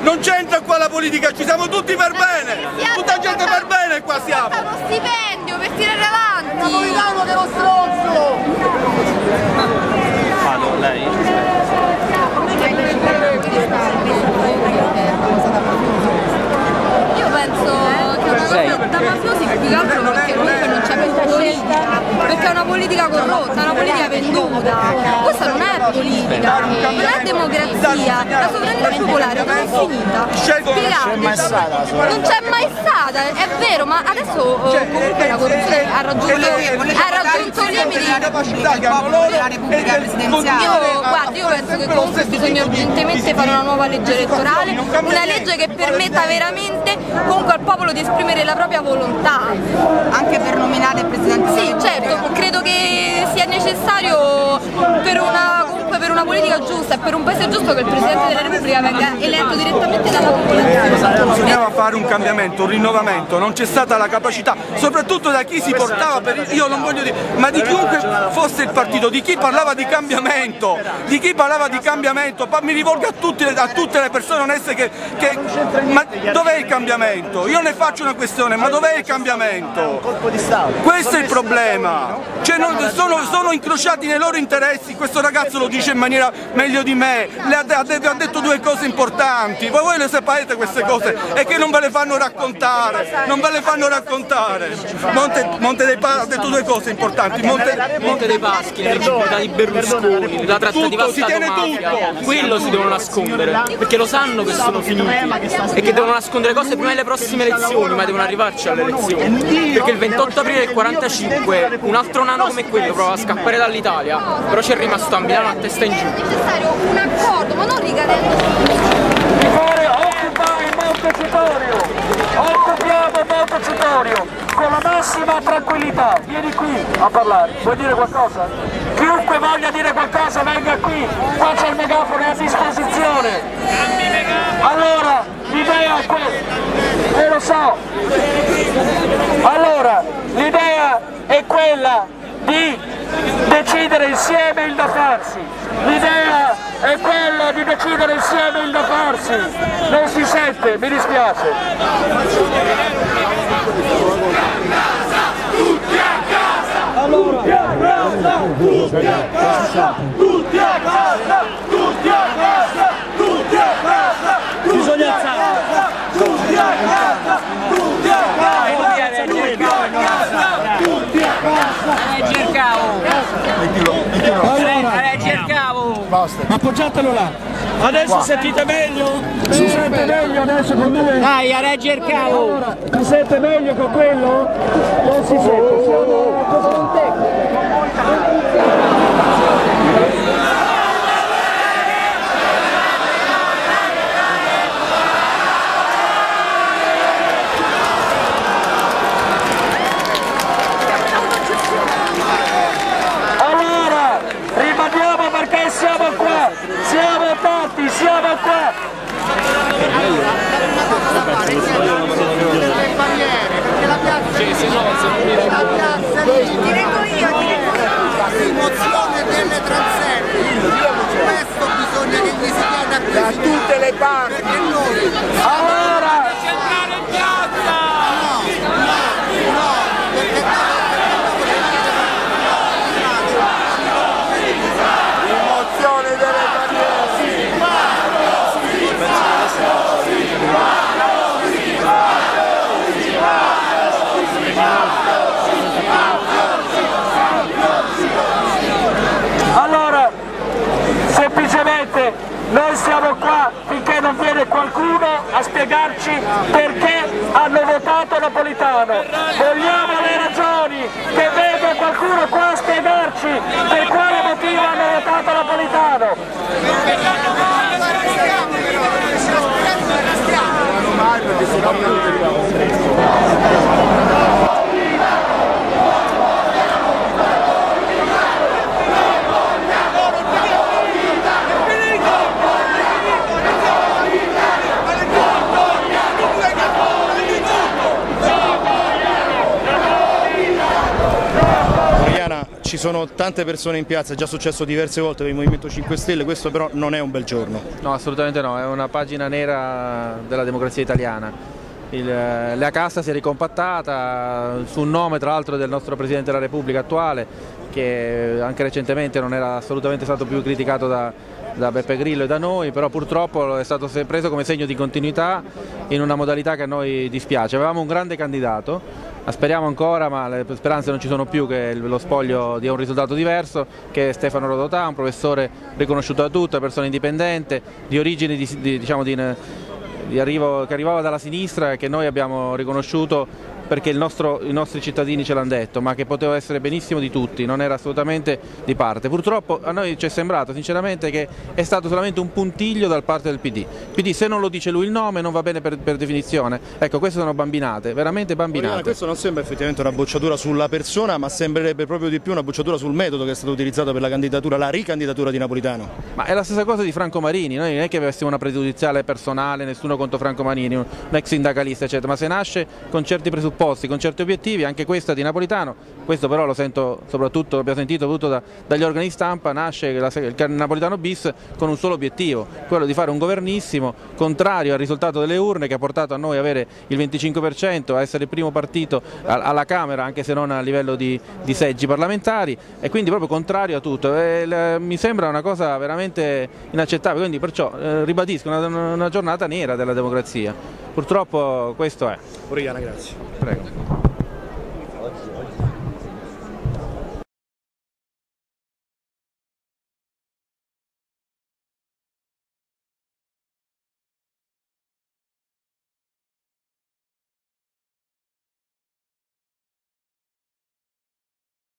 Non c'entra qua la politica, ci siamo tutti per bene, tutta gente per bene qua siamo. Uno stipendio per tirare avanti. Napolitano che è lo stronzo. Fanno lei? Io penso che una cosa da mafiosi è più altro perché comunque non c'è più politica, perché è una politica corrotta, una politica venduta. Questa non è politica, non è democrazia, la sovranità popolare non è finita. Spiegate, non c'è mai stata, è vero, ma adesso comunque la corruzione ha raggiunto limiti. Io penso che comunque bisogna urgentemente fare una nuova legge elettorale, una legge che permetta veramente comunque al popolo di esprimere la propria volontà. Anche per nominare il presidente. Sì, certo, credo che sia necessario per una politica giusta e per un paese giusto che il Presidente della Repubblica venga eletto direttamente dalla popolazione. Bisognava fare un cambiamento, un rinnovamento, non c'è stata la capacità, soprattutto da chi si portava, io non voglio dire, ma di chiunque fosse il partito, di chi parlava di cambiamento, mi rivolgo a tutte le persone oneste che ma dov'è il cambiamento? Io ne faccio una questione, ma dov'è il cambiamento? Questo è il problema, cioè sono incrociati nei loro interessi, questo ragazzo lo dice in maniera meglio di me, ha detto due cose importanti, voi le sapete queste cose e che non ve le fanno raccontare, Monte dei Paschi ha detto due cose importanti, Monte dei Paschi, le città di Berlusconi, la trattativa Stato-mafia, quello si devono nascondere, perché lo sanno che sono finiti e che devono nascondere cose prima delle prossime elezioni, ma devono arrivarci alle elezioni, perché il 28 aprile del 45 un altro nano come quello prova a scappare dall'Italia, però ci è rimasto a Milano a testa. È necessario un accordo, ma non ricadendo di fare occupare il Montecitorio. Occupiamo il Montecitorio con la massima tranquillità. Vieni qui a parlare, vuoi dire qualcosa? Chiunque voglia dire qualcosa venga qui, qua c'è il megafono a disposizione. Allora, l'idea è quella, lo so. Allora, l'idea è quella di decidere insieme il da farsi, l'idea è quella di decidere insieme il da farsi, non si sente, mi dispiace. Appoggiatelo là. Adesso qua. Sentite meglio? Ci sente meglio adesso con lui? Dai, a reggere il cavo! Allora, ci sente meglio con quello? Non si sente, siamo così un tecnico. Siamo qua, siamo tanti, siamo qua! Ti vengo io, rimozione delle transenne, questo bisogna che gli si chieda da tutte le parti. Noi siamo qua finché non viene qualcuno a spiegarci perché hanno votato Napolitano. Vogliamo le ragioni, che venga qualcuno qua a spiegarci per quale motivo hanno votato Napolitano. Ci ci sono tante persone in piazza, è già successo diverse volte per il Movimento 5 Stelle, questo però non è un bel giorno. No, assolutamente no, è una pagina nera della democrazia italiana. La casta si è ricompattata su un nome tra l'altro del nostro Presidente della Repubblica attuale, che anche recentemente non era assolutamente stato più criticato da Beppe Grillo e da noi, però purtroppo è stato preso come segno di continuità in una modalità che a noi dispiace. Avevamo un grande candidato, speriamo ancora, ma le speranze non ci sono più che lo spoglio dia un risultato diverso, che è Stefano Rodotà, un professore riconosciuto da tutti, persona indipendente, di origini che arrivava dalla sinistra e che noi abbiamo riconosciuto perché i nostri cittadini ce l'hanno detto, ma che poteva essere benissimo di tutti, non era assolutamente di parte. Purtroppo a noi ci è sembrato sinceramente che è stato solamente un puntiglio da parte del PD. Il PD, se non lo dice lui il nome, non va bene per definizione. Ecco, queste sono bambinate, veramente bambinate. Orellana, questo non sembra effettivamente una bocciatura sulla persona, ma sembrerebbe proprio di più una bocciatura sul metodo che è stato utilizzato per la candidatura, la ricandidatura di Napolitano. Ma è la stessa cosa di Franco Marini, noi non è che avessimo una pregiudiziale personale, nessuno contro Franco Marini, un ex sindacalista eccetera, ma se nasce con certi presupposti, con certi obiettivi, anche questa di Napolitano, questo però lo sento soprattutto, l'abbiamo sentito soprattutto dagli organi stampa, nasce il Napolitano bis con un solo obiettivo, quello di fare un governissimo contrario al risultato delle urne che ha portato a noi a avere il 25%, a essere il primo partito alla Camera, anche se non a livello di seggi parlamentari, e quindi proprio contrario a tutto. Mi sembra una cosa veramente inaccettabile, quindi perciò ribadisco, una giornata nera della democrazia. Purtroppo questo è. Orellana, grazie. Prego.